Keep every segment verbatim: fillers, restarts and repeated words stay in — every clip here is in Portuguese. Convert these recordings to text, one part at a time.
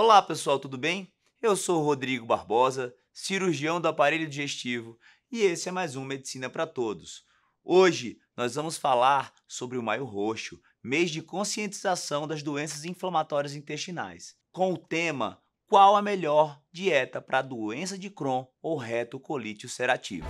Olá pessoal, tudo bem? Eu sou o Rodrigo Barbosa, cirurgião do aparelho digestivo, e esse é mais um Medicina para Todos. Hoje nós vamos falar sobre o Maio Roxo, mês de conscientização das doenças inflamatórias intestinais, com o tema qual a melhor dieta para a doença de Crohn ou retocolite ulcerativa.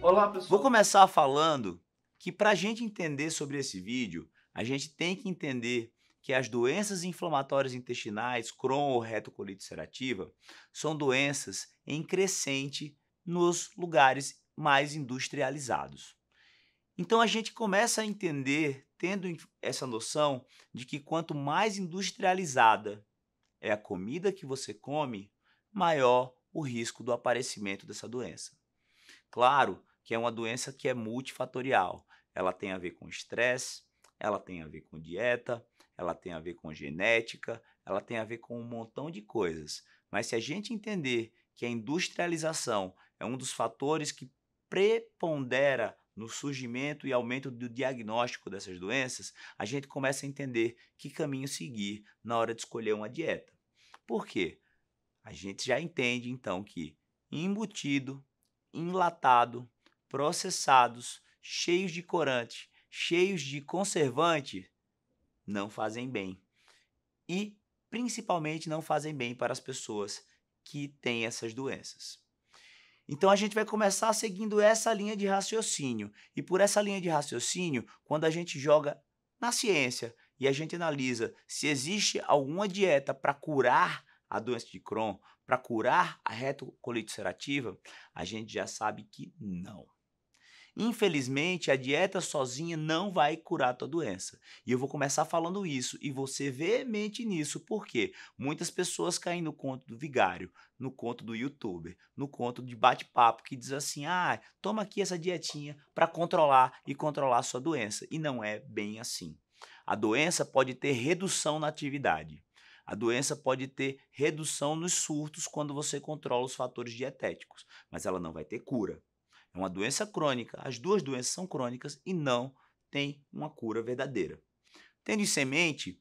Olá pessoal! Vou começar falando que para a gente entender sobre esse vídeo, a gente tem que entender que as doenças inflamatórias intestinais, Crohn ou retocolite ulcerativa, são doenças em crescente nos lugares mais industrializados. Então a gente começa a entender, tendo essa noção de que quanto mais industrializada é a comida que você come, maior o risco do aparecimento dessa doença. Claro que é uma doença que é multifatorial, ela tem a ver com estresse, ela tem a ver com dieta, ela tem a ver com genética, ela tem a ver com um montão de coisas. Mas se a gente entender que a industrialização é um dos fatores que prepondera no surgimento e aumento do diagnóstico dessas doenças, a gente começa a entender que caminho seguir na hora de escolher uma dieta. Por quê? A gente já entende, então, que embutido, enlatado, processados, cheios de corante, cheios de conservante não fazem bem e principalmente não fazem bem para as pessoas que têm essas doenças. Então a gente vai começar seguindo essa linha de raciocínio e por essa linha de raciocínio, quando a gente joga na ciência e a gente analisa se existe alguma dieta para curar a doença de Crohn, para curar a retocolite ulcerativa, a gente já sabe que não. Infelizmente, a dieta sozinha não vai curar a tua doença. E eu vou começar falando isso e você veemente nisso, porque muitas pessoas caem no conto do vigário, no conto do youtuber, no conto de bate-papo que diz assim, ah, toma aqui essa dietinha para controlar e controlar a sua doença. E não é bem assim. A doença pode ter redução na atividade. A doença pode ter redução nos surtos quando você controla os fatores dietéticos, mas ela não vai ter cura. É uma doença crônica, as duas doenças são crônicas e não tem uma cura verdadeira. Tendo isso em mente,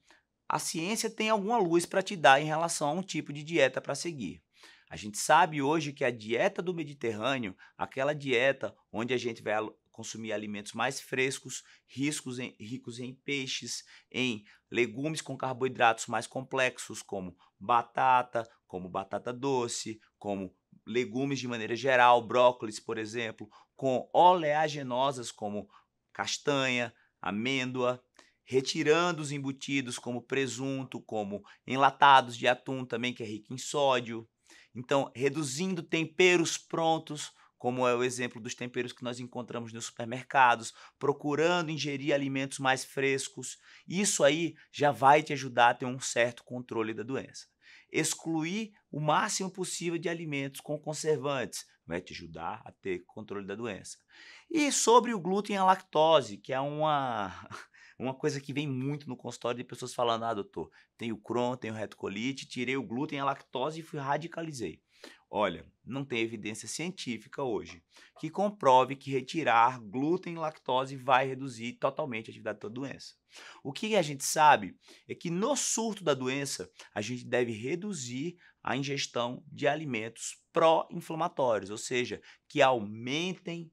a ciência tem alguma luz para te dar em relação a um tipo de dieta para seguir. A gente sabe hoje que a dieta do Mediterrâneo, aquela dieta onde a gente vai consumir alimentos mais frescos, ricos em, ricos em peixes, em legumes com carboidratos mais complexos, como batata, como batata doce, como legumes de maneira geral, brócolis, por exemplo, com oleaginosas como castanha, amêndoa, retirando os embutidos como presunto, como enlatados de atum também, que é rico em sódio. Então, reduzindo temperos prontos, como é o exemplo dos temperos que nós encontramos nos supermercados, procurando ingerir alimentos mais frescos. Isso aí já vai te ajudar a ter um certo controle da doença. Excluir o máximo possível de alimentos com conservantes, vai te ajudar a ter controle da doença. E sobre o glúten e a lactose, que é uma, uma coisa que vem muito no consultório de pessoas falando, ah doutor, tenho Crohn, tenho retocolite, tirei o glúten e a lactose e fui radicalizei. Olha, não tem evidência científica hoje que comprove que retirar glúten e lactose vai reduzir totalmente a atividade da doença. O que a gente sabe é que no surto da doença, a gente deve reduzir a ingestão de alimentos pró-inflamatórios, ou seja, que aumentem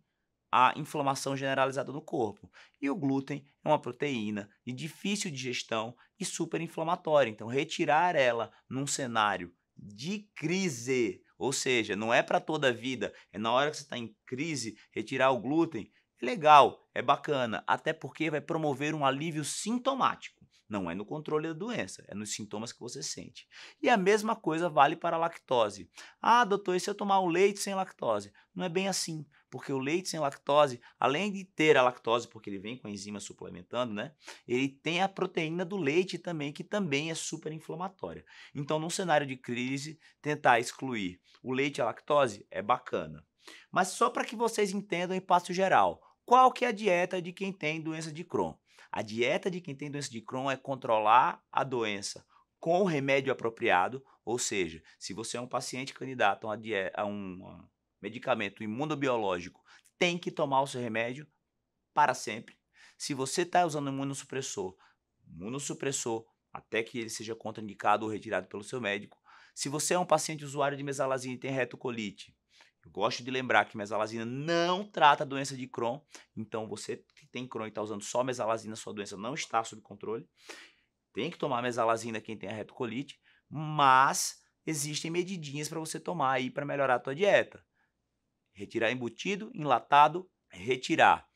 a inflamação generalizada no corpo. E o glúten é uma proteína de difícil digestão e superinflamatória, então retirar ela num cenário de crise, ou seja, não é para toda a vida, é na hora que você está em crise, retirar o glúten, é legal, é bacana, até porque vai promover um alívio sintomático, não é no controle da doença, é nos sintomas que você sente. E a mesma coisa vale para a lactose. Ah, doutor, e se eu tomar o leite sem lactose? Não é bem assim, porque o leite sem lactose, além de ter a lactose, porque ele vem com a enzima suplementando, né? Ele tem a proteína do leite também, que também é super inflamatória. Então, num cenário de crise, tentar excluir o leite e a lactose é bacana. Mas só para que vocês entendam em passo geral, qual que é a dieta de quem tem doença de Crohn? A dieta de quem tem doença de Crohn é controlar a doença com o remédio apropriado, ou seja, se você é um paciente candidato a, a um medicamento imunobiológico, tem que tomar o seu remédio para sempre. Se você está usando um imunossupressor, imunossupressor, até que ele seja contraindicado ou retirado pelo seu médico. Se você é um paciente usuário de mesalazina e tem retocolite, eu gosto de lembrar que mesalazina não trata a doença de Crohn, então você que tem Crohn e está usando só mesalazina, sua doença não está sob controle. Tem que tomar mesalazina quem tem a retocolite, mas existem medidinhas para você tomar aí para melhorar a tua dieta. Retirar embutido, enlatado, retirar.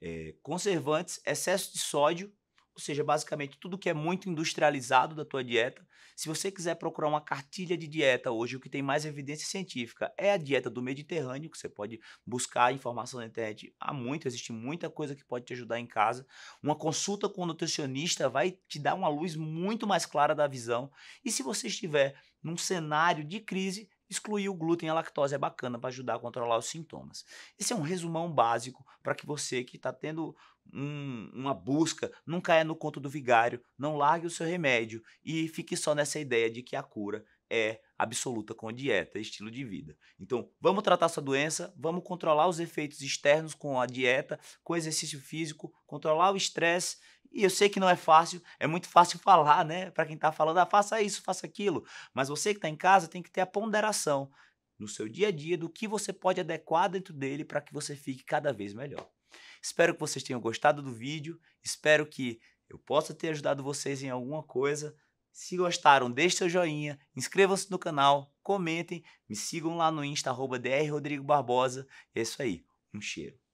É, conservantes, excesso de sódio, ou seja, basicamente tudo que é muito industrializado da tua dieta. Se você quiser procurar uma cartilha de dieta hoje, o que tem mais evidência científica é a dieta do Mediterrâneo, que você pode buscar informação na internet há muito, existe muita coisa que pode te ajudar em casa. Uma consulta com o nutricionista vai te dar uma luz muito mais clara da visão. E se você estiver num cenário de crise, excluir o glúten e a lactose é bacana para ajudar a controlar os sintomas. Esse é um resumão básico para que você que está tendo um, uma busca não caia no conto do vigário, não largue o seu remédio e fique só nessa ideia de que a cura é absoluta com dieta e estilo de vida. Então, vamos tratar essa doença, vamos controlar os efeitos externos com a dieta, com exercício físico, controlar o estresse. E eu sei que não é fácil, é muito fácil falar, né? Para quem tá falando, ah, faça isso, faça aquilo. Mas você que tá em casa tem que ter a ponderação no seu dia a dia do que você pode adequar dentro dele para que você fique cada vez melhor. Espero que vocês tenham gostado do vídeo, espero que eu possa ter ajudado vocês em alguma coisa. Se gostaram, deixe seu joinha, inscrevam-se no canal, comentem, me sigam lá no Insta, arroba D R Rodrigo Barbosa. É isso aí, um cheiro.